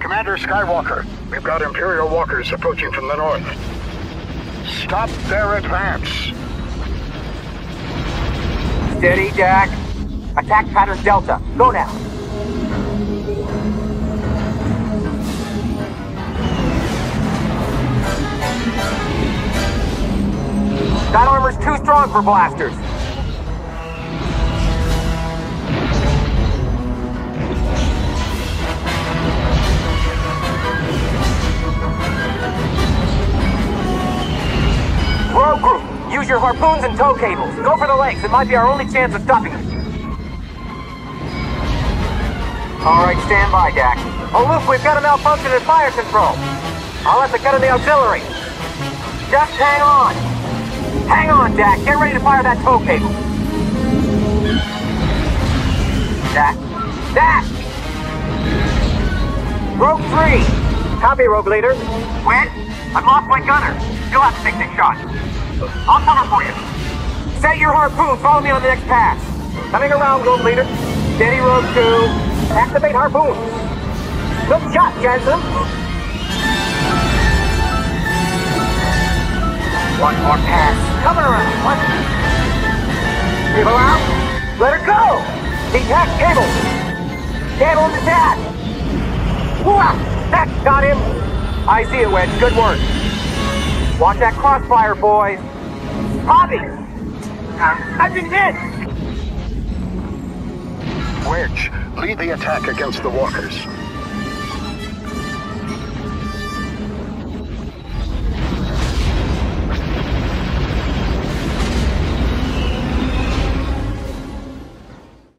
Commander Skywalker, we've got Imperial walkers approaching from the north. Stop their advance. Steady, Jack. Attack pattern Delta. Go now. That armor's too strong for blasters. Rogue group, use your harpoons and tow cables. Go for the legs. It might be our only chance of stopping them. All right, stand by, Dak. Oh, Luke, we've got a malfunction in fire control. I'll have to cut in the auxiliary. Just hang on. Hang on, Dak. Get ready to fire that tow cable. Dak. Dak! Rogue 3. Copy, Rogue Leader. Wedge, I've lost my gunner. You'll have to take this shot. I'll cover for you. Set your harpoon. Follow me on the next pass. Coming around, Rogue Leader. Steady, Rogue 2. Activate harpoon. Good shot, Jensen. One more pass. Coming around. One. Cable out. Let her go. Detach cable. Cable detached. That got him. I see it, Wedge. Good work. Watch that crossfire, boys. Hobby! I've been hit! Wedge, lead the attack against the walkers.